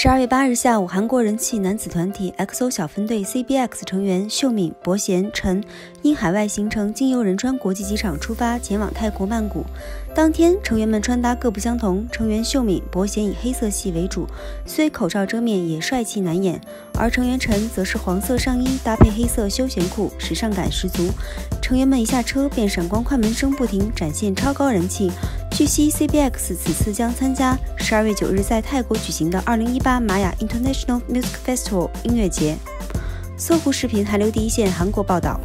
12月8日下午，韩国人气男子团体 EXO 小分队 CBX 成员秀敏、博贤、陈因海外行程经由仁川国际机场出发，前往泰国曼谷。当天，成员们穿搭各不相同，成员秀敏、博贤以黑色系为主，虽口罩遮面也帅气难掩；而成员陈则是黄色上衣搭配黑色休闲裤，时尚感十足。成员们一下车便闪光快门声不停，展现超高人气。 据悉 ，CBX 此次将参加12月9日在泰国举行的2018玛雅 International Music Festival 音乐节。搜狐视频韩流第一线韩国报道。